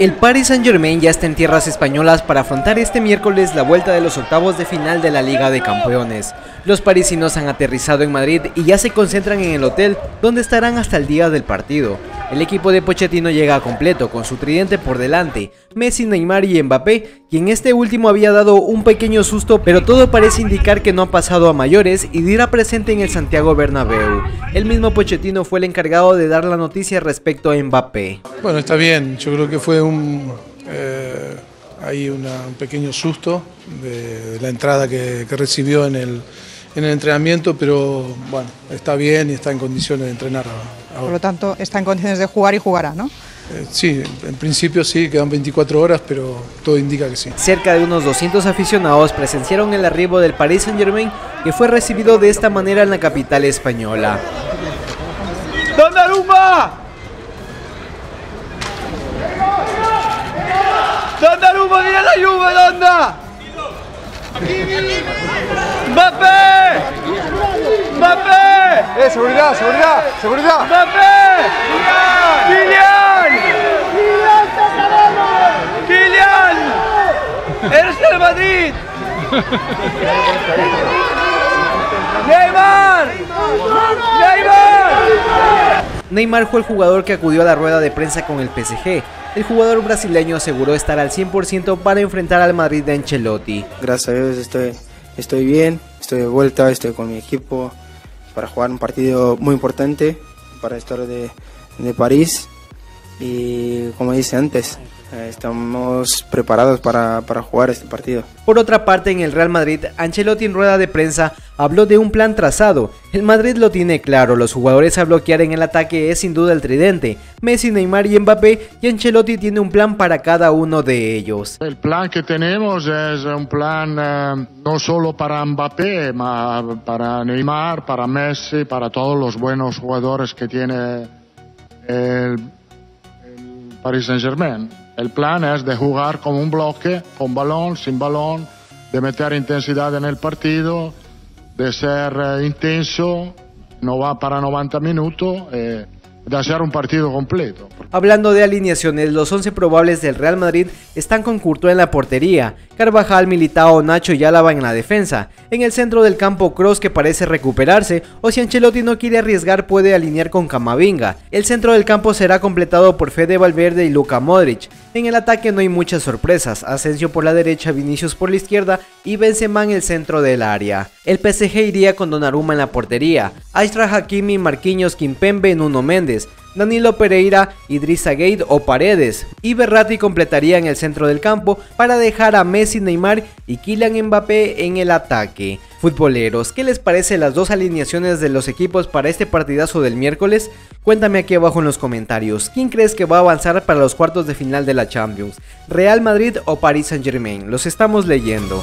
El Paris Saint-Germain ya está en tierras españolas para afrontar este miércoles la vuelta de los octavos de final de la Liga de Campeones. Los parisinos han aterrizado en Madrid y ya se concentran en el hotel, donde estarán hasta el día del partido. El equipo de Pochettino llega completo con su tridente por delante, Messi, Neymar y Mbappé, quien este último había dado un pequeño susto, pero todo parece indicar que no ha pasado a mayores y dirá presente en el Santiago Bernabéu. El mismo Pochettino fue el encargado de dar la noticia respecto a Mbappé. Bueno, está bien, yo creo que fue un pequeño susto de la entrada que recibió en el entrenamiento, pero bueno, está bien y está en condiciones de entrenar ahora. Por lo tanto, está en condiciones de jugar y jugará, ¿no? Sí, en principio sí, quedan 24 horas, pero todo indica que sí. Cerca de unos 200 aficionados presenciaron el arribo del Paris Saint-Germain, que fue recibido de esta manera en la capital española. ¡Donnarumma! ¡Donnarumma, mira la lluvia, Donna! ¡Mbappé! ¡Mbappé! ¡Seguridad, seguridad, seguridad! ¡Mbappé! ¡Kylian! ¡Kylian! ¡Eres del Madrid! ¡Neymar! ¡Neymar! Neymar fue el jugador que acudió a la rueda de prensa con el PSG. El jugador brasileño aseguró estar al 100% para enfrentar al Madrid de Ancelotti. Gracias a Dios estoy bien, estoy de vuelta, estoy con mi equipo para jugar un partido muy importante para la historia de París. Y como dije antes, estamos preparados para jugar este partido. Por otra parte, en el Real Madrid, Ancelotti en rueda de prensa habló de un plan trazado. El Madrid lo tiene claro, los jugadores a bloquear en el ataque es sin duda el tridente, Messi, Neymar y Mbappé, y Ancelotti tiene un plan para cada uno de ellos. El plan que tenemos es un plan no solo para Mbappé, para Neymar, para Messi, para todos los buenos jugadores que tiene el Paris Saint-Germain. El plan es de jugar como un bloque, con balón, sin balón, de meter intensidad en el partido, de ser intenso, no va para 90 minutos, de hacer un partido completo. Hablando de alineaciones, los 11 probables del Real Madrid están con Courtois en la portería, Carvajal, Militao, Nacho y Alaba en la defensa. En el centro del campo, Kroos, que parece recuperarse, o si Ancelotti no quiere arriesgar puede alinear con Camavinga. El centro del campo será completado por Fede Valverde y Luka Modric. En el ataque no hay muchas sorpresas, Asensio por la derecha, Vinicius por la izquierda y Benzema en el centro del área. El PSG iría con Donnarumma en la portería, Achraf Hakimi, Marquinhos, Kimpembe, Nuno Mendes, Danilo Pereira, Idrissa Gueye o Paredes, y Berratti completaría en el centro del campo para dejar a Messi, Neymar y Kylian Mbappé en el ataque. Futboleros, ¿qué les parece las dos alineaciones de los equipos para este partidazo del miércoles? Cuéntame aquí abajo en los comentarios, ¿quién crees que va a avanzar para los cuartos de final de la Champions? ¿Real Madrid o Paris Saint-Germain? Los estamos leyendo.